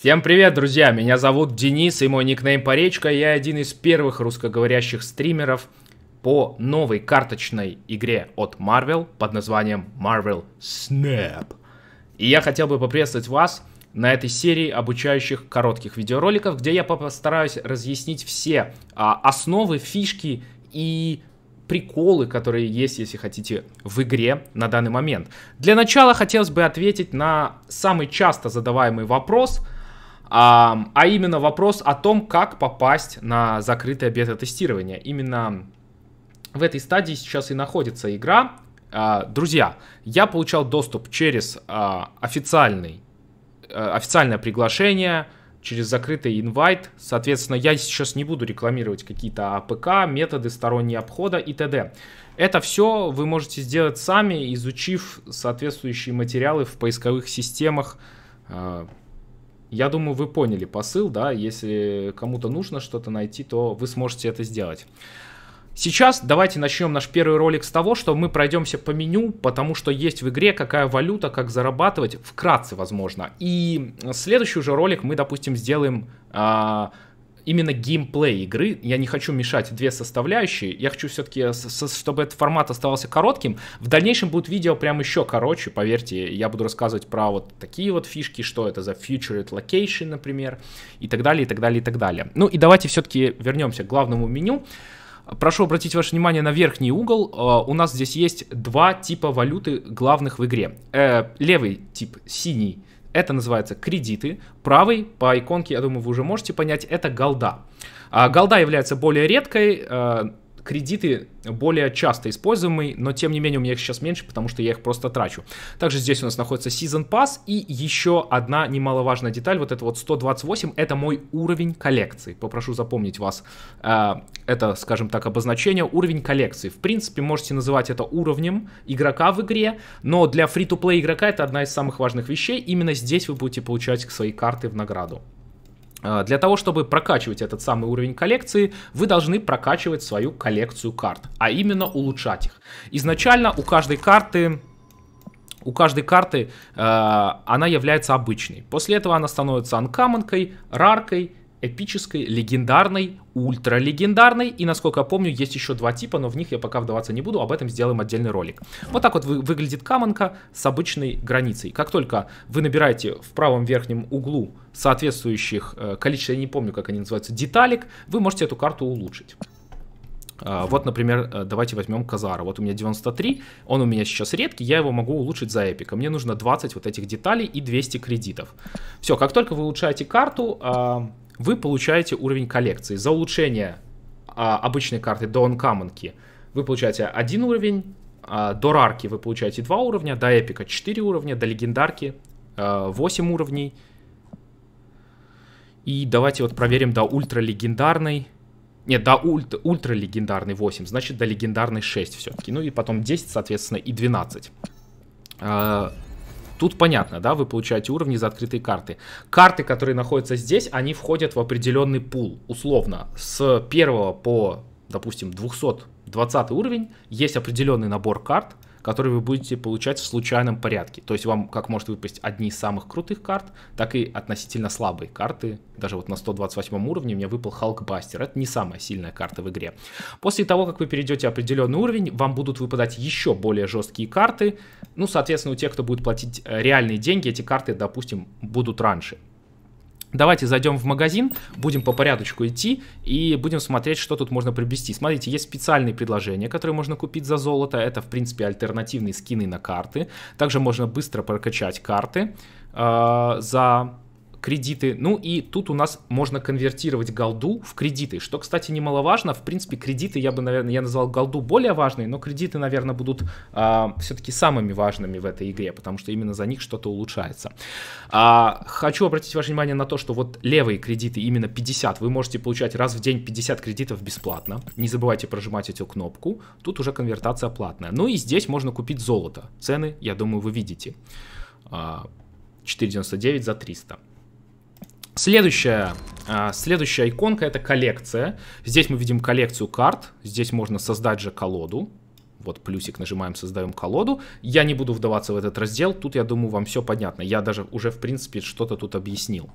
Всем привет, друзья! Меня зовут Денис, и мой никнейм Поречка. Я один из первых русскоговорящих стримеров по новой карточной игре от Marvel под названием Marvel Snap. И я хотел бы поприветствовать вас на этой серии обучающих коротких видеороликов, где я постараюсь разъяснить все основы, фишки и приколы, которые есть, если хотите, в игре на данный момент. Для начала хотелось бы ответить на самый часто задаваемый вопрос, а именно вопрос о том, как попасть на закрытое бета-тестирование. Именно в этой стадии сейчас и находится игра. Друзья, я получал доступ через официальное приглашение, через закрытый инвайт. Соответственно, я сейчас не буду рекламировать какие-то АПК, методы стороннего обхода и т.д. Это все вы можете сделать сами, изучив соответствующие материалы в поисковых системах. Я думаю, вы поняли посыл, да? Если кому-то нужно что-то найти, то вы сможете это сделать. Сейчас давайте начнем наш первый ролик с того, что мы пройдемся по меню, потому что есть в игре какая валюта, как зарабатывать, вкратце, возможно. И следующий уже ролик мы, допустим, сделаем именно геймплей игры. Я не хочу мешать две составляющие, я хочу все-таки, чтобы этот формат оставался коротким. В дальнейшем будут видео прям еще короче, поверьте, я буду рассказывать про вот такие вот фишки, что это за Featured Location, например, и так далее, и так далее, и так далее. Ну и давайте все-таки вернемся к главному меню. Прошу обратить ваше внимание на верхний угол. У нас здесь есть два типа валюты главных в игре. Левый тип, синий, это называется кредиты. Правый, по иконке, я думаю, вы уже можете понять, это голда. Голда является более редкой, кредиты более часто используемые, но тем не менее у меня их сейчас меньше, потому что я их просто трачу. Также здесь у нас находится Season Pass и еще одна немаловажная деталь, вот это вот 128, это мой уровень коллекции. Попрошу запомнить вас это, скажем так, обозначение, уровень коллекции. В принципе, можете называть это уровнем игрока в игре, но для фри-то-плей игрока это одна из самых важных вещей, именно здесь вы будете получать свои карты в награду. Для того, чтобы прокачивать этот самый уровень коллекции, вы должны прокачивать свою коллекцию карт, а именно улучшать их. Изначально у каждой карты она является обычной. После этого она становится анкамонкой, раркой, эпической, легендарной, ультралегендарной. И, насколько я помню, есть еще два типа, но в них я пока вдаваться не буду. Об этом сделаем отдельный ролик. Вот так вот выглядит камонка с обычной границей. Как только вы набираете в правом верхнем углу соответствующих количество, я не помню, как они называются, деталек, вы можете эту карту улучшить. Вот, например, давайте возьмем Казара. Вот у меня 93, он у меня сейчас редкий, я его могу улучшить за эпика. Мне нужно 20 вот этих деталей и 200 кредитов. Все, как только вы улучшаете карту, вы получаете уровень коллекции. За улучшение обычной карты до анкамонки вы получаете 1 уровень, до рарки вы получаете 2 уровня, до эпика 4 уровня, до легендарки 8 уровней. И давайте вот проверим до ультралегендарной. Нет, до ультралегендарной 8, значит до легендарной 6 все-таки. Ну и потом 10, соответственно, и 12. Тут понятно, да, вы получаете уровни за открытые карты. Карты, которые находятся здесь, они входят в определенный пул. Условно, с 1 по, допустим, 220 уровень есть определенный набор карт, которые вы будете получать в случайном порядке. То есть вам как может выпасть одни из самых крутых карт, так и относительно слабые карты. Даже вот на 128 уровне мне выпал Hulkbuster. Это не самая сильная карта в игре. После того, как вы перейдете определенный уровень, вам будут выпадать еще более жесткие карты. Ну, соответственно, у тех, кто будет платить реальные деньги, эти карты, допустим, будут раньше. Давайте зайдем в магазин, будем по порядочку идти и будем смотреть, что тут можно приобрести. Смотрите, есть специальные предложения, которые можно купить за золото. Это, в принципе, альтернативные скины на карты. Также можно быстро прокачать карты за кредиты. Ну и тут у нас можно конвертировать голду в кредиты, что, кстати, немаловажно. В принципе, кредиты я бы, наверное, я назвал голду более важной, но кредиты, наверное, будут все-таки самыми важными в этой игре, потому что именно за них что-то улучшается. Хочу обратить ваше внимание на то, что вот левые кредиты, именно 50, вы можете получать раз в день 50 кредитов бесплатно. Не забывайте прожимать эту кнопку. Тут уже конвертация платная. Ну и здесь можно купить золото. Цены, я думаю, вы видите. 4,99 за 300. Следующая иконка — это коллекция. Здесь мы видим коллекцию карт. Здесь можно создать же колоду. Вот плюсик нажимаем, создаем колоду. Я не буду вдаваться в этот раздел. Тут, я думаю, вам все понятно. Я даже уже, в принципе, что-то тут объяснил.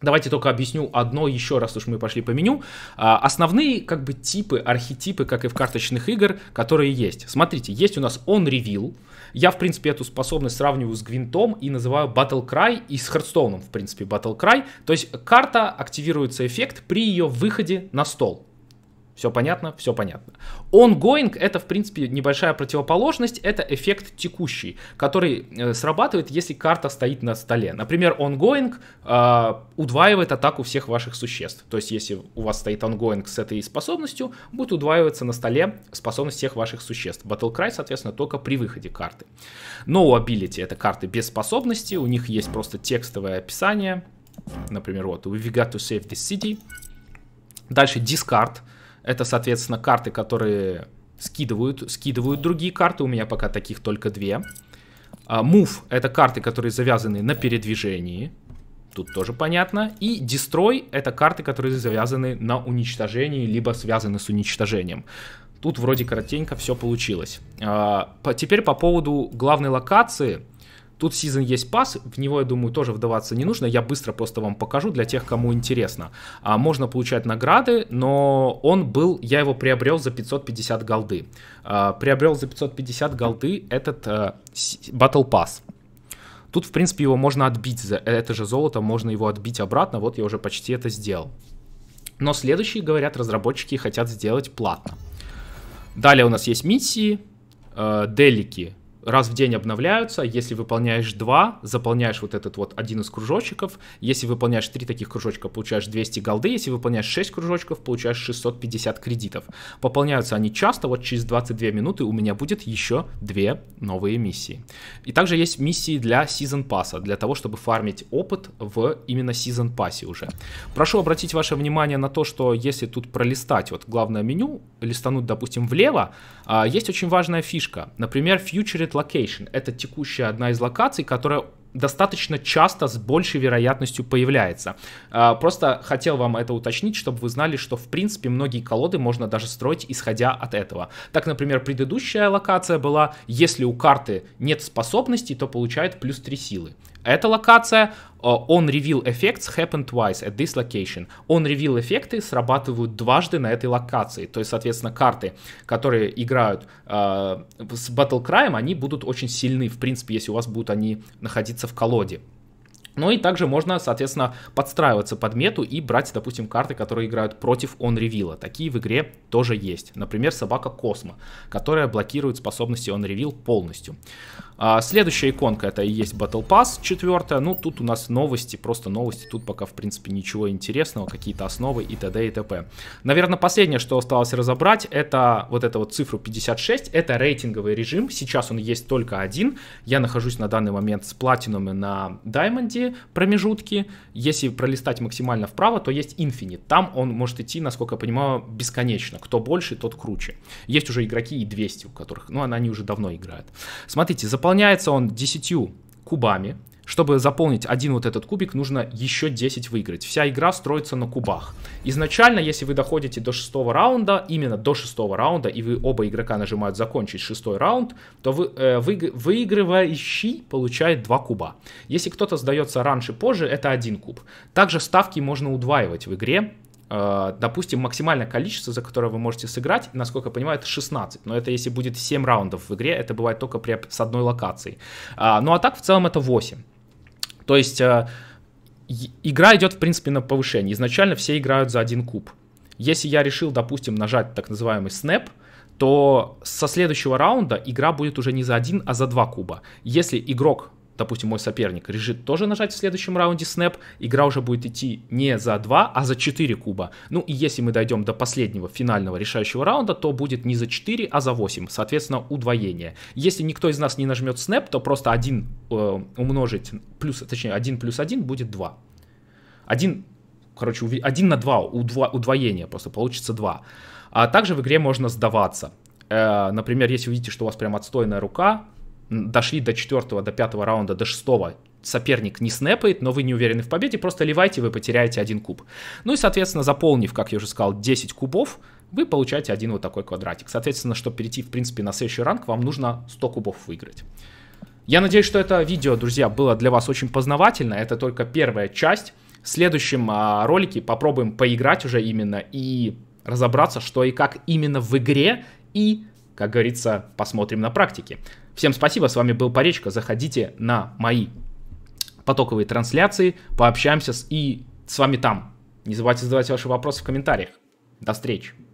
Давайте только объясню одно еще раз, уж мы пошли по меню. Основные как бы типы, архетипы, как и в карточных игр, которые есть. Смотрите, есть у нас On Reveal. Я, в принципе, эту способность сравниваю с гвинтом и называю Battle Cry, и с Хардстоуном, в принципе, Battle Cry. То есть карта активируется эффект при ее выходе на стол. Все понятно? Все понятно. Ongoing — это, в принципе, небольшая противоположность. Это эффект текущий, который срабатывает, если карта стоит на столе. Например, ongoing удваивает атаку всех ваших существ. То есть, если у вас стоит ongoing с этой способностью, будет удваиваться на столе способность всех ваших существ. Battle Cry, соответственно, только при выходе карты. No Ability — это карты без способности. У них есть просто текстовое описание. Например, вот, Vivigato Safety City. Дальше Discard. Это, соответственно, карты, которые скидывают другие карты. У меня пока таких только две. Move — это карты, которые завязаны на передвижении. Тут тоже понятно. И Destroy — это карты, которые завязаны на уничтожении, либо связаны с уничтожением. Тут вроде коротенько все получилось. Теперь по поводу главной локации. Тут Season есть пас, в него, я думаю, тоже вдаваться не нужно. Я быстро просто вам покажу для тех, кому интересно. Можно получать награды, но он был, я его приобрел за 550 голды. Приобрел за 550 голды этот Battle Pass. Тут, в принципе, его можно отбить, за это же золото можно его отбить обратно. Вот я уже почти это сделал. Но следующие, говорят, разработчики хотят сделать платно. Далее у нас есть миссии, делики. Раз в день обновляются, если выполняешь 2, заполняешь вот этот вот один из кружочков, если выполняешь 3 таких кружочка, получаешь 200 голды, если выполняешь 6 кружочков, получаешь 650 кредитов. Пополняются они часто, вот через 22 минуты у меня будет еще 2 новые миссии. И также есть миссии для Season Pass'а, для того, чтобы фармить опыт в именно Season Pass'е уже. Прошу обратить ваше внимание на то, что если тут пролистать вот главное меню, листануть, допустим, влево, есть очень важная фишка, например, Future Location. Это текущая одна из локаций, которая достаточно часто с большей вероятностью появляется. Просто хотел вам это уточнить, чтобы вы знали, что в принципе многие колоды можно даже строить исходя от этого. Так, например, предыдущая локация была, если у карты нет способностей, то получает плюс 3 силы. Эта локация On Reveal Effects happen twice at this location. On Reveal эффекты срабатывают дважды на этой локации. То есть, соответственно, карты, которые играют с Battle Cry'ем, они будут очень сильны, в принципе, если у вас будут они находиться в колоде. Ну и также можно, соответственно, подстраиваться под мету и брать, допустим, карты, которые играют против On Reveal. Такие в игре тоже есть. Например, собака Cosmo, которая блокирует способности On Reveal полностью. Следующая иконка — это и есть Battle Pass 4. Ну, тут у нас новости, просто новости. Тут пока, в принципе, ничего интересного. Какие-то основы и т.д. и т.п. Наверное, последнее, что осталось разобрать, это вот цифру 56. Это рейтинговый режим. Сейчас он есть только один. Я нахожусь на данный момент с платинума на даймонде. Промежутки, если пролистать максимально вправо, то есть Infinite. Там он может идти, насколько я понимаю, бесконечно. Кто больше, тот круче. Есть уже игроки и 200, у которых, ну, они уже давно играют. Смотрите, заполняется он 10 кубами. Чтобы заполнить один вот этот кубик, нужно еще 10 выиграть. Вся игра строится на кубах. Изначально, если вы доходите до 6-го раунда, именно до 6-го раунда, и вы оба игрока нажимают «Закончить 6-й раунд», то выигрывающий получает 2 куба. Если кто-то сдается раньше, позже, это 1 куб. Также ставки можно удваивать в игре. Допустим, максимальное количество, за которое вы можете сыграть, насколько я понимаю, это 16. Но это если будет 7 раундов в игре, это бывает только с одной локацией. Ну а так в целом это 8. То есть игра идет, в принципе, на повышение. Изначально все играют за 1 куб. Если я решил, допустим, нажать так называемый Snap, то со следующего раунда игра будет уже не за 1, а за 2 куба. Если игрок, допустим, мой соперник, решит тоже нажать в следующем раунде Snap, игра уже будет идти не за 2, а за 4 куба. Ну и если мы дойдем до последнего финального решающего раунда, то будет не за 4, а за 8, соответственно, удвоение. Если никто из нас не нажмет Snap, то просто 1 умножить, точнее 1 плюс 1 будет 2. 1, короче, 1 на 2, удвоение, просто получится 2. А также в игре можно сдаваться. Например, если увидите, что у вас прям отстойная рука, дошли до 4, до 5 раунда, до 6, соперник не снэпает, но вы не уверены в победе, просто ливайте, вы потеряете 1 куб. Ну и, соответственно, заполнив, как я уже сказал, 10 кубов, вы получаете 1 вот такой квадратик. Соответственно, чтобы перейти, в принципе, на следующий ранг, вам нужно 100 кубов выиграть. Я надеюсь, что это видео, друзья, было для вас очень познавательно. Это только первая часть. В следующем ролике попробуем поиграть уже именно и разобраться, что и как именно в игре, и, как говорится, посмотрим на практике. Всем спасибо, с вами был Поречка, заходите на мои потоковые трансляции, пообщаемся и с вами там. Не забывайте задавать ваши вопросы в комментариях. До встречи!